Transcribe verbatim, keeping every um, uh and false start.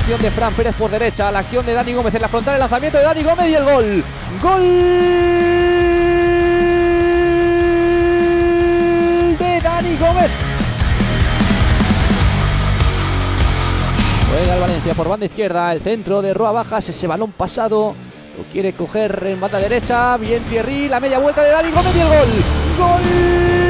opción de Fran Pérez por derecha, la acción de Dani Gómez en la frontal, el lanzamiento de Dani Gómez y el gol. ¡Gol de Dani Gómez! Juega el Valencia por banda izquierda, el centro de Roa Bajas, ese balón pasado lo quiere coger en banda derecha, bien Thierry, la media vuelta de Dani Gómez y el gol. ¡Gol!